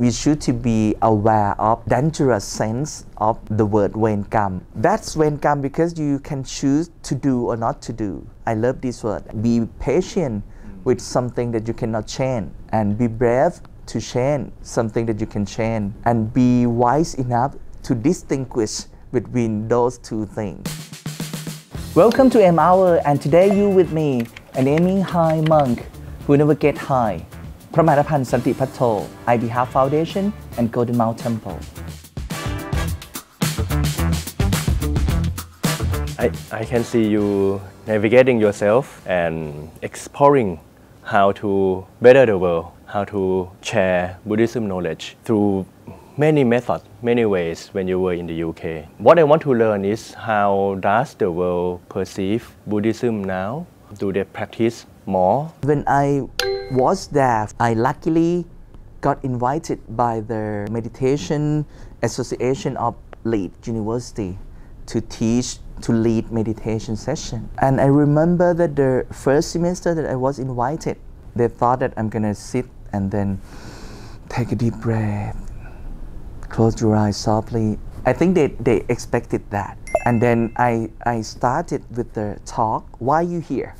we should to be aware of dangerous sense of the word when come. That's when come because you can choose to do or not to do. I love this word. Be patient with something that you cannot change, and be brave to change something that you can change, and be wise enough to distinguish between those two things. Welcome to AIM HOUR, and today you with me, an aiming high monk who never get high, Phra Maha Napan Santibhaddo, IBH Foundation and Golden Mount Temple. I can see you navigating yourself and exploring how to better the world, how to share Buddhism knowledge through many methods, many ways when you were in the UK. What I want to learn is how does the world perceive Buddhism now? Do they practice more? When I was there, I luckily got invited by the Meditation Association of Leeds University to teach, to lead meditation session. And I remember that the first semester that I was invited, they thought that I'm gonna sit and then take a deep breath, close your eyes softly. I think they expected that. And then I started with the talk, why you here?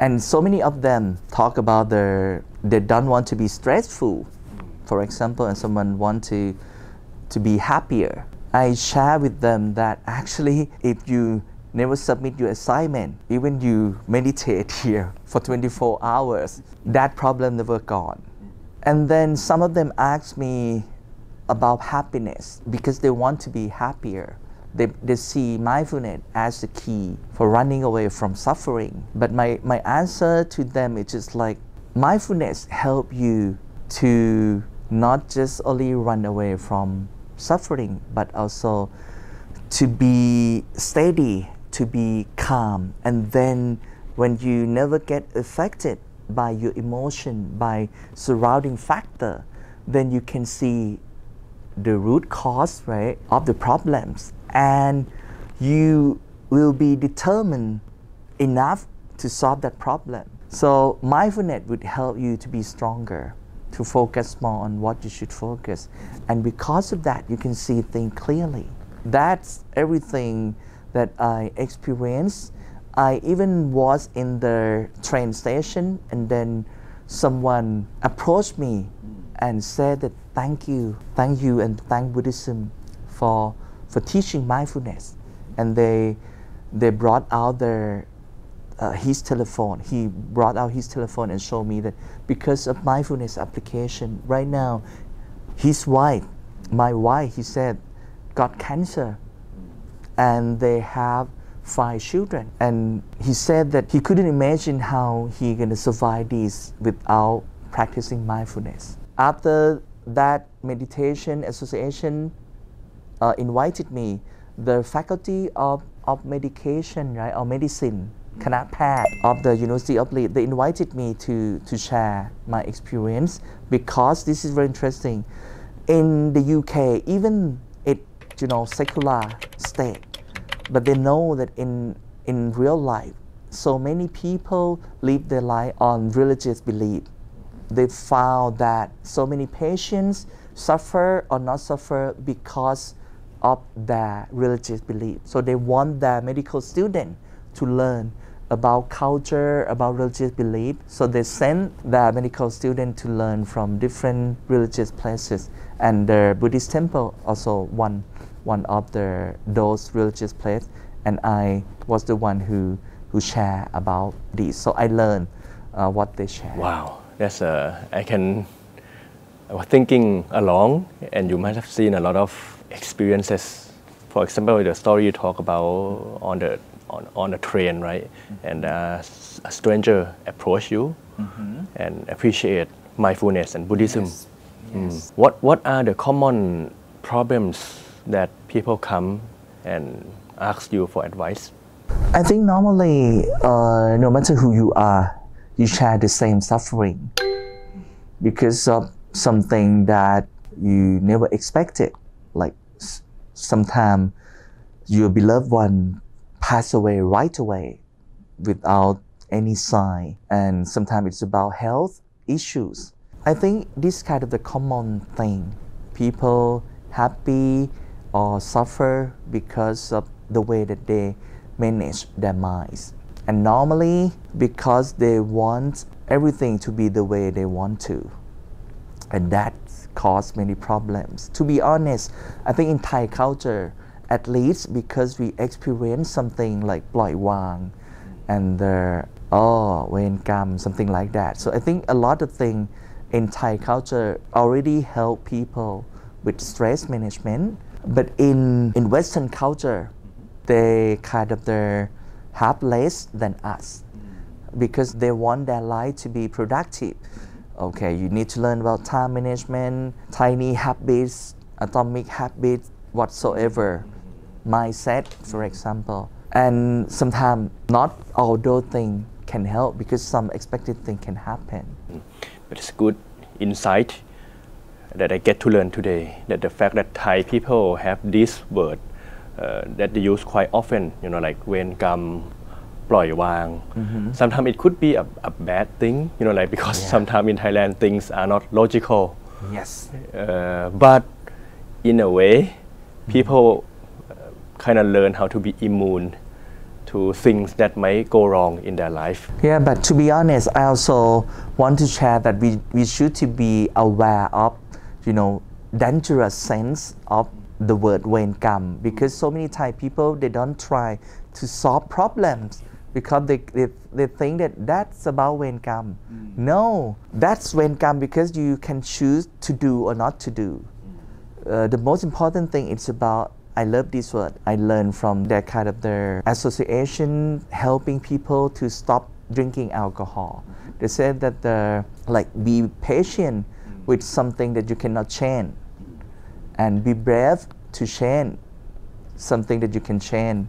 And so many of them talk about they don't want to be stressful, for example, and someone want to be happier. I share with them that actually if you never submit your assignment, even you meditate here for 24 hours, that problem never gone. And then some of them asked me about happiness because they want to be happier. They see mindfulness as the key for running away from suffering. But my answer to them is just like, mindfulness help you to not just only run away from suffering, but also to be steady, to be calm. And then when you never get affected by your emotion, by surrounding factor, then you can see the root cause, right, of the problems. And you will be determined enough to solve that problem. So mindfulness would help you to be stronger, to focus more on what you should focus. And because of that, you can see things clearly. That's everything that I experienced. I even was in the train station, and then someone approached me and said that thank you and thank Buddhism for teaching mindfulness. And they brought out their his telephone. He brought out his telephone and showed me that because of mindfulness application, right now, his wife, my wife, he said, got cancer, and they have 5 children. And he said that he couldn't imagine how he gonna survive this without practicing mindfulness. After that meditation association invited me, the faculty of medication, right, or medicine, Cannot Path of the University of Leeds, they invited me to share my experience because this is very interesting. In the UK, even it, you know, secular state, but they know that in real life, so many people live their life on religious belief. They found that so many patients suffer or not suffer because of their religious belief. So they want their medical student to learn about culture, about religious belief. So they send the medical student to learn from different religious places, and the Buddhist temple also one of those religious places. And I was the one who shared about this. So I learned what they shared. Wow, that's I was thinking along, and you might have seen a lot of experiences. For example, the story you talk about on a train, right? And a stranger approached you and appreciate mindfulness and Buddhism. Yes. Yes. What are the common problems that people come and ask you for advice? I think normally, no matter who you are, you share the same suffering because of something that you never expected. Like sometimes your beloved one pass away right away without any sign, and sometimes it's about health issues. I think this kind of the common thing, people happy or suffer because of the way that they manage their minds. And normally, because they want everything to be the way they want to. And that caused many problems. To be honest, I think in Thai culture, at least because we experience something like Ploy Wang and the Wen Gam, something like that. So I think a lot of things in Thai culture already help people with stress management. But in Western culture, they kind of they're have less than us because they want their life to be productive. Okay, you need to learn about time management, tiny habits, atomic habits, whatsoever, mindset, for example. And sometimes not all those things can help because some expected thing can happen. But it's good insight that I get to learn today, that the fact that Thai people have this word that they use quite often, you know, like wen gam, ploy wang. Sometimes it could be a bad thing, you know, like because sometimes in Thailand things are not logical. Yes. But in a way, people kind of learn how to be immune to things that might go wrong in their life. Yeah, but to be honest, I also want to share that we should to be aware of, you know, dangerous sense of the word wen gam, because so many Thai people, they don't try to solve problems because they think that that's about wen gam. No, that's wen gam because you can choose to do or not to do. The most important thing is about, I love this word, I learned from their kind of their association helping people to stop drinking alcohol. They said that like be patient with something that you cannot change, and be brave to change something that you can change,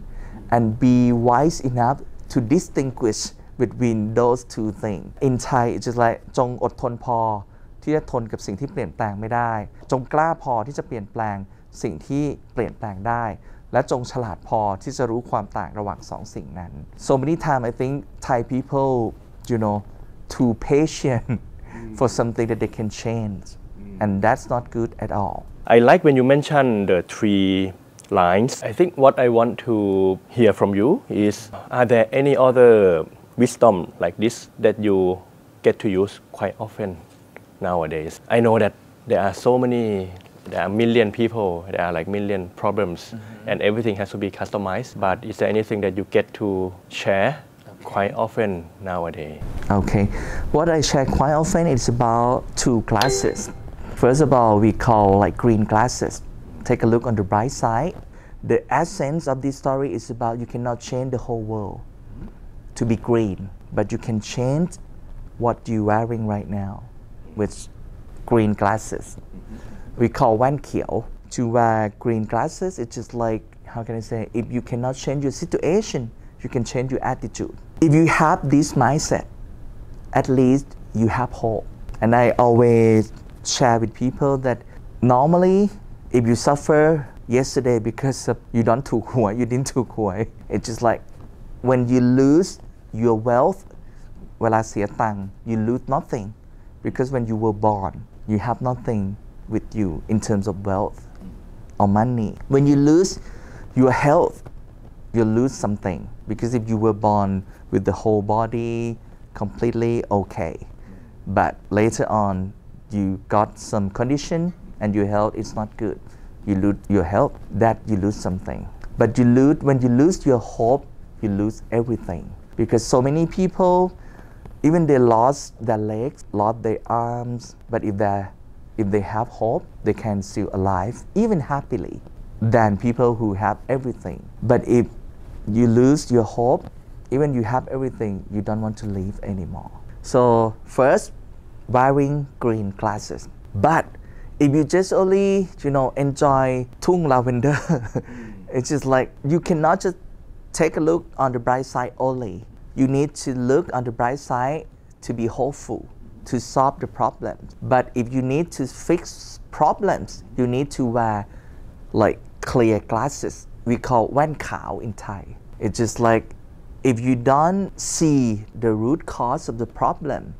and be wise enough to distinguish between those two things. In Thai, it's just like จงอดทนพอที่จะทนกับสิ่งที่เปลี่ยนแปลงไม่ได้จงกล้าพอที่จะเปลี่ยนแปลงสิ่งที่เปลี่ยนแปลงได้และจงฉลาดพอที่จะรู้ความต่างระหว่างสองสิ่งนั้น So many times I think Thai people, you know, too patient for something that they can change, and that's not good at all. I like when you mention the three lines. I think what I want to hear from you is, are there any other wisdom like this that you get to use quite often nowadays? I know that there are so many, there are a million people, there are like million problems, and everything has to be customized. But is there anything that you get to share quite often nowadays? Okay, what I share quite often is about two classes. First of all, we call like green glasses. Take a look on the bright side. The essence of this story is about you cannot change the whole world to be green, but you can change what you're wearing right now with green glasses. We call wan kiao. To wear green glasses, it's just like, how can I say, if you cannot change your situation, you can change your attitude. If you have this mindset, at least you have hope. And I always share with people that normally if you suffer yesterday because of you don't took hoi, you didn't took hoi, it's just like when you lose your wealth, you lose nothing, because when you were born you have nothing with you in terms of wealth or money. When you lose your health, you lose something, because if you were born with the whole body completely okay, but later on you got some condition and your health is not good, you lose your health, that you lose something. But you lose, when you lose your hope, you lose everything. Because so many people, even they lost their legs, lost their arms, but if they have hope, they can still alive, even happily, than people who have everything. But if you lose your hope, even you have everything, you don't want to live anymore. So first, wearing green glasses. But if you just only, you know, enjoy Thung Lavender, it's just like you cannot just take a look on the bright side only. You need to look on the bright side to be hopeful, to solve the problems. But if you need to fix problems, you need to wear like clear glasses. We call wan khao in Thai. It's just like if you don't see the root cause of the problem,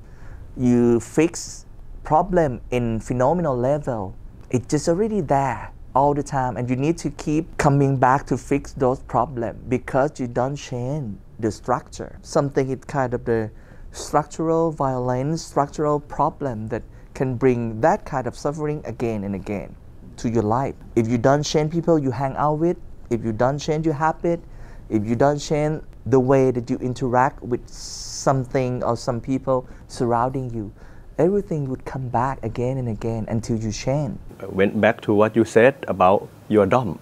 you fix problem in phenomenal level, it's just already there all the time, and you need to keep coming back to fix those problems because you don't change the structure. Something is kind of the structural violence, structural problem that can bring that kind of suffering again and again to your life. If you don't change people you hang out with, if you don't change your habit, if you don't change the way that you interact with something or some people surrounding you, everything would come back again and again until you change. I went back to what you said about your Dom.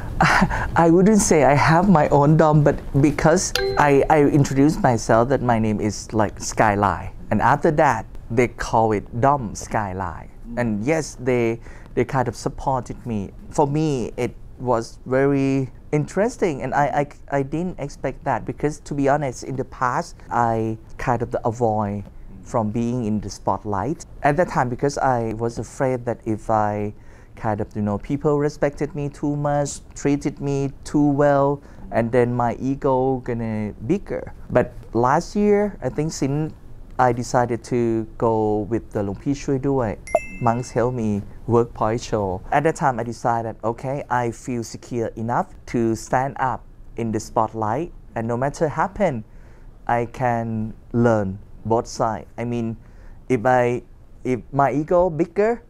I wouldn't say I have my own Dom, but because I introduced myself that my name is like Skyline, and after that they call it Dom Skyline. And yes, they kind of supported me. For me, it was very interesting, and I didn't expect that, because to be honest, in the past I kind of avoid from being in the spotlight at that time, because I was afraid that if I kind of, you know, people respected me too much, treated me too well, and then my ego gonna bigger. But last year, I think since I decided to go with the Lungpi Shui Dui, monks helped me work point show. At that time I decided, okay, I feel secure enough to stand up in the spotlight, and no matter happen, I can learn both sides. I mean, if my ego bigger,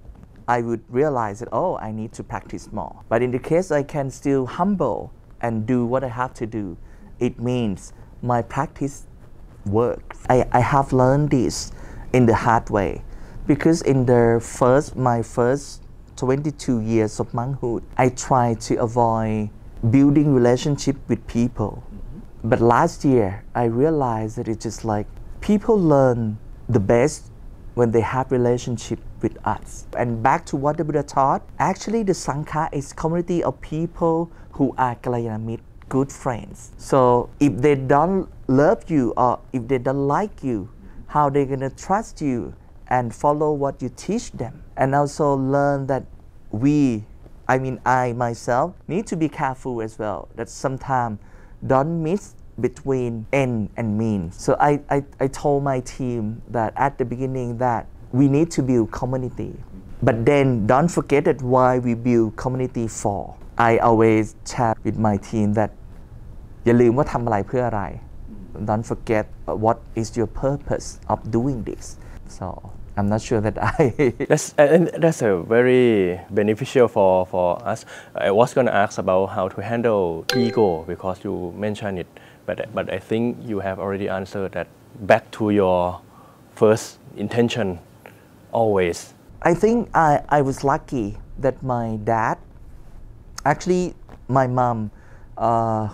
I would realize that, oh, I need to practice more. But in the case I can still humble and do what I have to do, it means my practice works. I have learned this in the hard way, because in the my first 22 years of monkhood, I tried to avoid building relationship with people. But last year, I realized that it's just like, people learn the best when they have relationship with us. And back to what the Buddha taught, actually the Sangha is community of people who are Kalyanamit, good friends. So if they don't love you or if they don't like you, how they're gonna trust you and follow what you teach them? And also learn that I myself need to be careful as well, that sometimes don't mix between end and mean. So I told my team that at the beginning that we need to build community, but then don't forget that why we build community for. I always chat with my team that อย่าลืมว่าทำอะไรเพื่ออะไร Don't forget what is your purpose of doing this. So I'm not sure that that's a very beneficial for us. I was going to ask about how to handle ego because you mentioned it. But I think you have already answered that. Back to your first intention, always. I think I was lucky that my dad, actually my mom,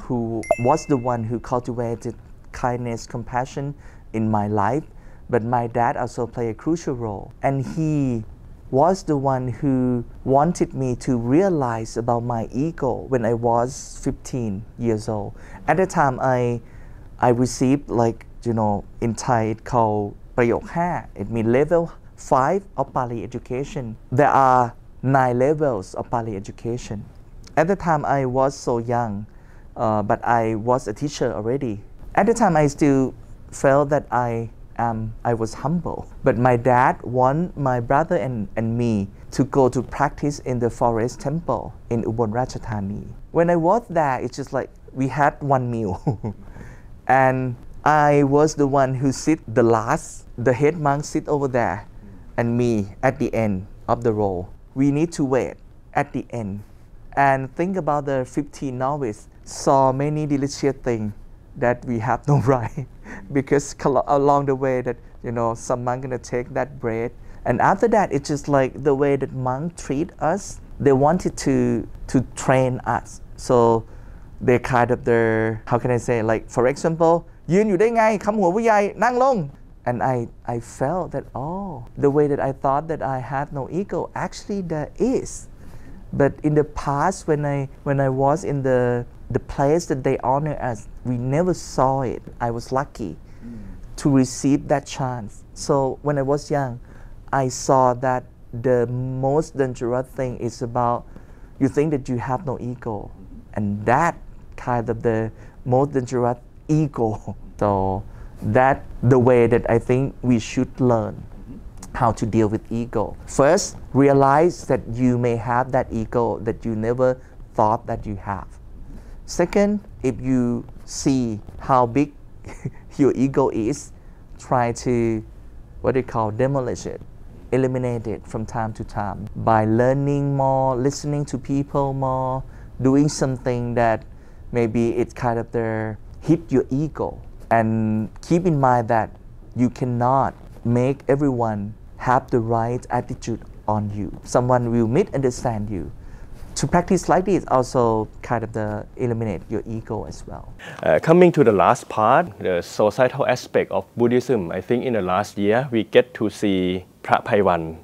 who was the one who cultivated kindness, compassion in my life, but my dad also played a crucial role. And he was the one who wanted me to realize about my ego when I was 15 years old. At the time, I received, like, you know, in Thai it called Prayok Ha. It means level 5 of Pali education. There are 9 levels of Pali education. At the time, I was so young, but I was a teacher already. At the time, I still felt that I was humble, but my dad wanted my brother and me to go to practice in the forest temple in Ubon Ratchatani. When I was there, it's just like we had one meal, and I was the one who sit the last. The head monk sit over there, and me at the end of the row. We need to wait at the end, and think about the 15 novices saw many delicious things that we have no right. Because along the way that, you know, some monk gonna take that bread, and after that it's just like the way that monk treat us, they wanted to train us. So they kind of how can I say, like, for example, Yun you dengai, kam hua buyai, nang long. And I felt that, oh, the way that I thought that I had no ego, actually there is. But in the past, when I was in the place that they honor us, we never saw it. I was lucky to receive that chance. So when I was young, I saw that the most dangerous thing is about you think that you have no ego, and that kind of the most dangerous ego. So that the way that I think we should learn how to deal with ego. First, realize that you may have that ego that you never thought that you have. Second, if you see how big your ego is, try to, what they call, demolish it, eliminate it from time to time by learning more, listening to people more, doing something that maybe it's kind of there, hit your ego. And keep in mind that you cannot make everyone have the right attitude on you. Someone will misunderstand you. To practice like this also kind of eliminate your ego as well. Coming to the last part, the societal aspect of Buddhism, I think in the last year we get to see Phra Paiwan,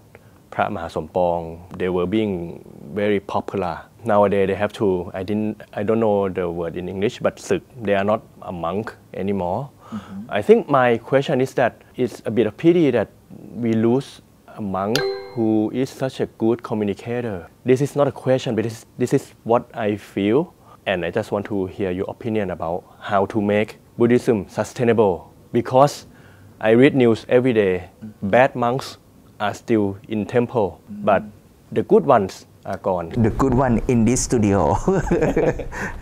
Phra Maha Sompong. They were being very popular. Nowadays they have to, I don't know the word in English, but Suk, they are not a monk anymore. Mm-hmm. I think my question is that it's a bit of pity that we lose a monk who is such a good communicator. This is not a question, but this is what I feel, and I just want to hear your opinion about how to make Buddhism sustainable, because I read news every day. Bad monks are still in temple, but the good ones are gone. The good one in this studio.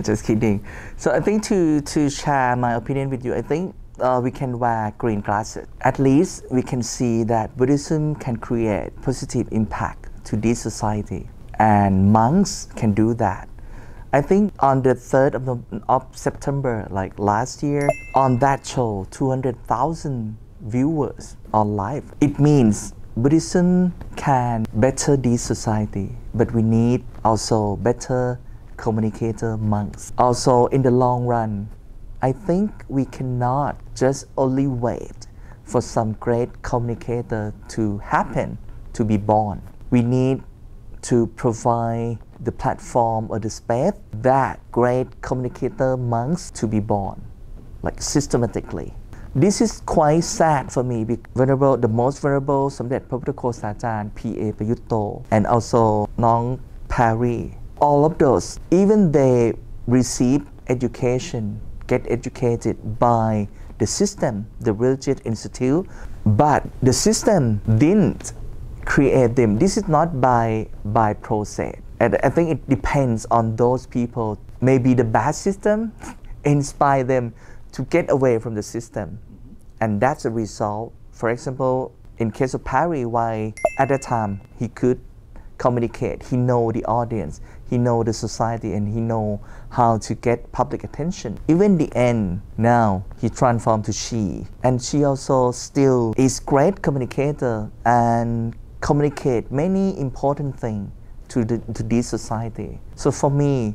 Just kidding. So I think to share my opinion with you, I think we can wear green glasses. At least we can see that Buddhism can create positive impact to this society, and monks can do that. I think on the 3rd of September, like last year, on that show, 200,000 viewers on live. It means Buddhism can better this society, but we need also better communicator monks. Also, in the long run, I think we cannot just only wait for some great communicator to happen, to be born. We need to provide the platform or the space that great communicator monks to be born, like systematically. This is quite sad for me because Venerable, the most Venerable Samdet Prabhu P.A. Payutto, and also Nong Pari, all of those, even they receive education, get educated by the system, the religious institute, but the system didn't create them. This is not by process. And I think it depends on those people. Maybe the bad system inspire them to get away from the system. And that's the result. For example, in case of Pari, why at that time he could communicate, he know the audience, he know the society, and he know how to get public attention. Even the end, now he transformed to she, and she also still is great communicator and communicate many important things to this society. So for me,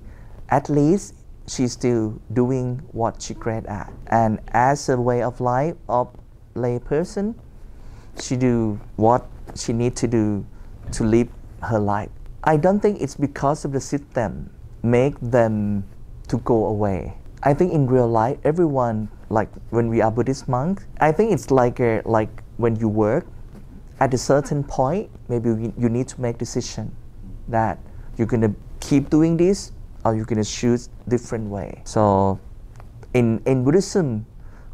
at least she's still doing what she's great at, and as a way of life of lay person, she do what she need to do to live her life. I don't think it's because of the system make them to go away. I think in real life, everyone, like when we are Buddhist monks, I think it's like when you work, at a certain point, maybe you need to make decision that you're gonna keep doing this or you're gonna choose different way. So in Buddhism,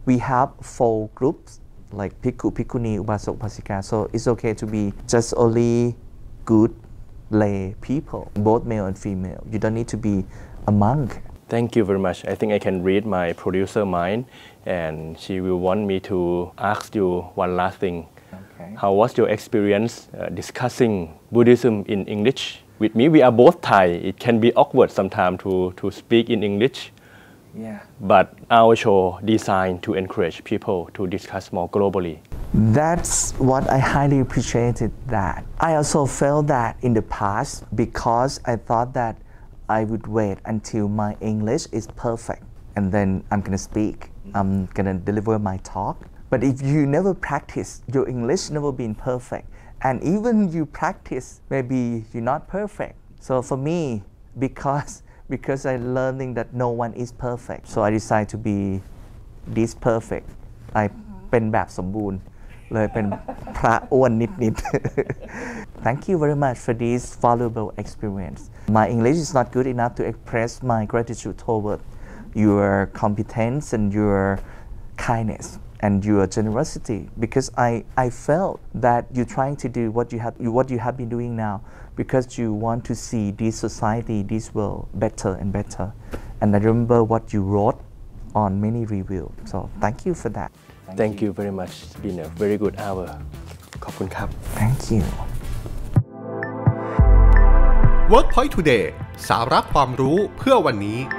we have 4 groups, like Bhikkhu, Bhikkhuni, Upasaka, Upasika. So it's okay to be just only good lay people, both male and female. You don't need to be a monk. Thank you very much. I think I can read my producer mind, and she will want me to ask you one last thing. Okay. How was your experience discussing Buddhism in English? With me, we are both Thai. It can be awkward sometimes to speak in English. Yeah. But our show designed to encourage people to discuss more globally. That's what I highly appreciated that. I also felt that in the past because I thought that I would wait until my English is perfect and then I'm gonna speak, I'm gonna deliver my talk. But if you never practice, your English never been perfect. And even you practice, maybe you're not perfect. So for me, because I'm learning that no one is perfect, so I decided to be this perfect. I เป็นแบบสมบูรณ์ เลยเป็นพระอ้วนนิดๆ Thank you very much for this valuable experience. My English is not good enough to express my gratitude toward your competence and your kindness. and your generosity, because I felt that you're trying to do what you have been doing now because you want to see this society, this world better and better. And I remember what you wrote on many reviews. So thank you for that. Thank you very much. It's been a very good hour. Thank you. Workpoint Today สาระความรู้เพื่อวันนี้